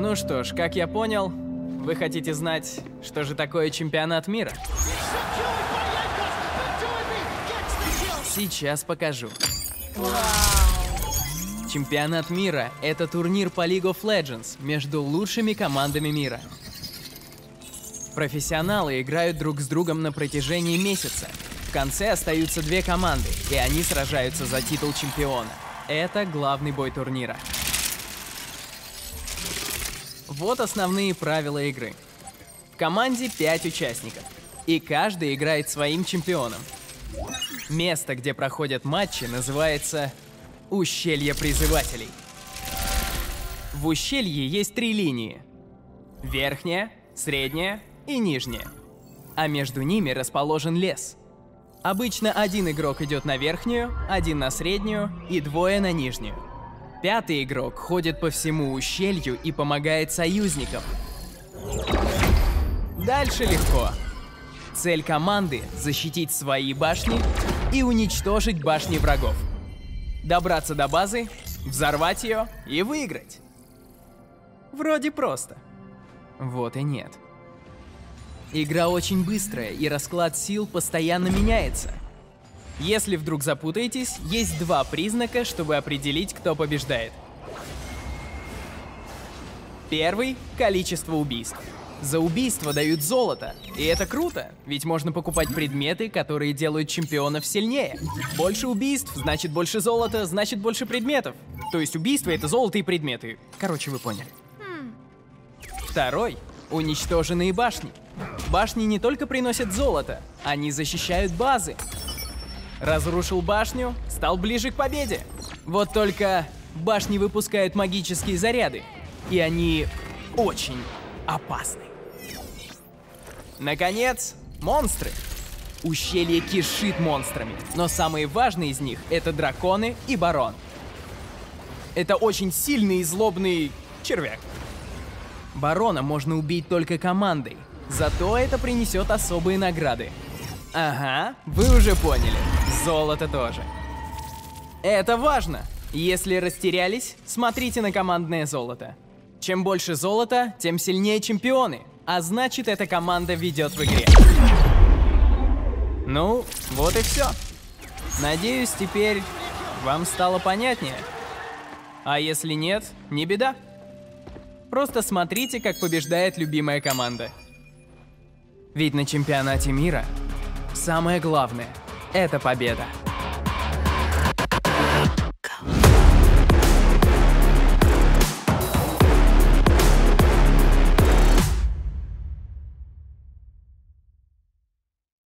Ну что ж, как я понял, вы хотите знать, что же такое чемпионат мира? Сейчас покажу. Чемпионат мира – это турнир по League of Legends между лучшими командами мира. Профессионалы играют друг с другом на протяжении месяца. В конце остаются две команды, и они сражаются за титул чемпиона. Это главный бой турнира. Вот основные правила игры. В команде 5 участников, и каждый играет своим чемпионом. Место, где проходят матчи, называется «Ущелье призывателей». В ущелье есть 3 линии – верхняя, средняя и нижняя. А между ними расположен лес. Обычно один игрок идет на верхнюю, один на среднюю и 2 на нижнюю. 5-й игрок ходит по всему ущелью и помогает союзникам. Дальше легко. Цель команды – защитить свои башни и уничтожить башни врагов. Добраться до базы, взорвать ее и выиграть. Вроде просто. Вот и нет. Игра очень быстрая, и расклад сил постоянно меняется. Если вдруг запутаетесь, есть 2 признака, чтобы определить, кто побеждает. Первый – количество убийств. За убийство дают золото, и это круто, ведь можно покупать предметы, которые делают чемпионов сильнее. Больше убийств, значит больше золота, значит больше предметов. То есть убийство — это золото и предметы. Короче, вы поняли. Второй — уничтоженные башни. Башни не только приносят золото, они защищают базы. Разрушил башню, стал ближе к победе. Вот только башни выпускают магические заряды, и они очень опасны. Наконец, монстры. Ущелье кишит монстрами, но самые важные из них — это драконы и барон. Это очень сильный и злобный червяк. Барона можно убить только командой, зато это принесет особые награды. Ага, вы уже поняли, золото тоже. Это важно! Если растерялись, смотрите на командное золото. Чем больше золота, тем сильнее чемпионы. А значит, эта команда ведет в игре. Ну, вот и все. Надеюсь, теперь вам стало понятнее. А если нет, не беда. Просто смотрите, как побеждает любимая команда. Ведь на чемпионате мира самое главное – это победа.